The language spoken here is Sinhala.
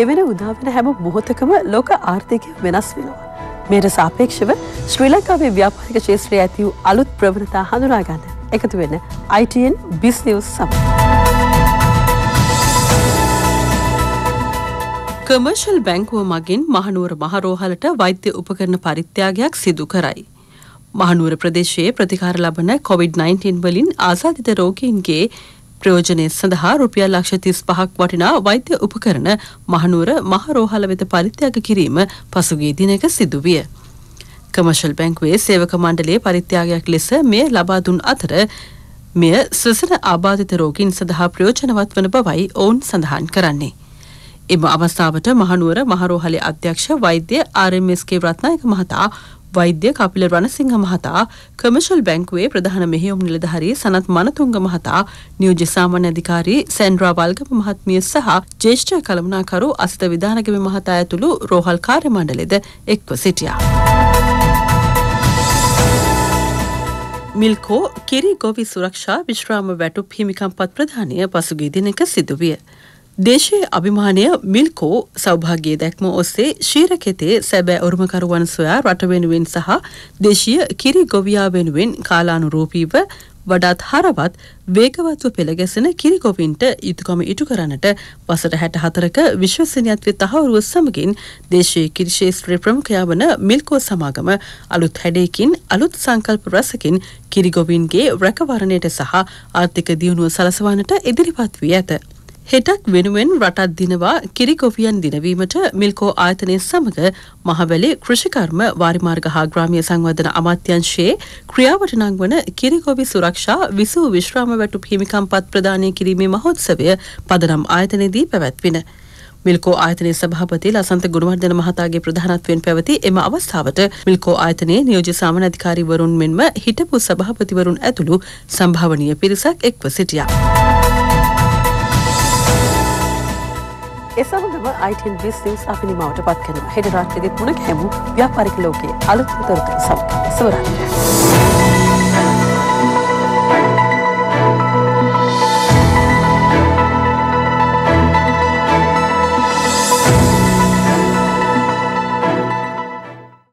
ගෙවෙන උදාවෙන හැම මොහොතකම ලෝක ආර්ථිකය වෙනස් වෙනවා. මේට සාපේක්ෂව ශ්‍රී ලංකාවේ ව්‍යාපාරික ක්ෂේත්‍රයේ ඇති වූ අලුත් ප්‍රවණතා හඳුනා ගන්න එකතු වෙන ITN Biz News සමඟ. කමර්ෂල් බැංකුව මගින් මහනුවර මහරෝහලට වෛද්‍ය උපකරණ පරිත්‍යාගයක් සිදු කරයි. මහනුවර ප්‍රදේශයේ ප්‍රතිකාර ලබන COVID-19 වලින් ආසාදිත රෝගීන්ගේ ප්‍රයෝජනය සඳහා රුපියල් ලක්ෂ 35ක් වටිනා වෛද්‍ය උපකරණ මහනුවර මහරෝහල වෙත පරිත්‍යාග කිරීම පසුගිය දිනක සිදු විය. කමර්ෂල් බැංකුවේ සේවක මණ්ඩලයේ පරිත්‍යාගයක් ලෙස මෙය ලබා දුන් අතර මෙය සසන ආබාධිත රෝගීන් සඳහා ප්‍රයෝජනවත් වන බවයි ඔවුන් සඳහන් කරන්නේ. එම අවස්ථාවට මහනුවර මහරෝහලේ අධ්‍යක්ෂ වෛද්‍ය RMSK රත්නායක මහතා, වෛද්‍ය කපිල රණසිංහ මහතා, කමර්ෂල් බැංකුවේ ප්‍රධාන මෙහෙයුම් නිලධාරී සනත් මනතුංග මහතා, නියෝජ්‍ය සාමාන්‍ය අධිකාරී සෙන්ඩ්‍රා වල්ගම මහත්මිය සහ ජ්‍යෙෂ්ඨ කළමනාකරු අසිත විධානගම මහතා ඇතුළු රෝහල් කාර්ය මණ්ඩලයද එක්ව සිටියා. මිල්කෝ කිරි ගොවි සුරක්ෂා විශ්‍රාම වැටුප් හිමිකම්පත් ප්‍රධානය පසුගිය දිනක සිදුවිය. දේශයේ අභිමානය මිල්කෝ සෞභාග්‍ය දැක්ම ඔස්සේ ශීරකෙතේ සැබෑ උරුමකරුවන් සොයා රට වෙනුවෙන් සහ දේශීය කිරි ගොවියා වෙනුවෙන් කාලානුරූපීව වඩාත් හරවත් වේගවත්ව පෙළගැසෙන කිරි ගොවින්ට යුතුකම ඉටු කරන්නට වසර 64ක විශ්වසනීයත්වයේ තහවුරුව සමගින් දේශයේ කිරි ශාස්ත්‍රීය ප්‍රමුඛයා වන මිල්කෝ සමාගම අලුත් හැඩයකින් අලුත් සංකල්ප රසකින් කිරි ගොවින්ගේ රැකවරණයට සහ ආර්ථික දියුණුව සලසවන්නට ඉදිරිපත් වී ඇත. හෙටක් වෙනුවෙන් රටත් දිනවා කිරිගොවියන් දිනවීමට මිල්කෝ ආයතනය සමග මහවැලේ කෘෂිකර්ම වාරිමාර්ග හා ග්‍රාමීය සංවර්ධන අමාත්‍යාංශයේ ක්‍රියාවට නංවන කිරිගොවි සුරක්ෂා විසූ විශ්‍රාම වැටුප් හිමිකම්පත් ප්‍රදානය කිරීමේ මහෝත්සවය පදනම් ආයතනයේදී පැවැත්වින. මිල්කෝ ආයතනයේ සභාපති ලසන්ත ගුණවර්ධන මහතාගේ ප්‍රධානත්වයෙන් පැවති එම අවස්ථාවට මිල්කෝ ආයතනයේ නියෝජ්‍ය සාමාන්‍ය අධිකාරීවරුන් මෙන්ම හිටපු සභාපතිවරුන් ඇතුළු සම්භාවනීය පිරිසක් එක්ව සිටියා. එසහොඳම ITN Biz News අපි නිමවට පත් කරනවා. හෙට රාත්‍රියේ 3ට හැමු ව්‍යාපාරික ලෝකයේ අලුත් උදාරක සමග සවරන්නේ.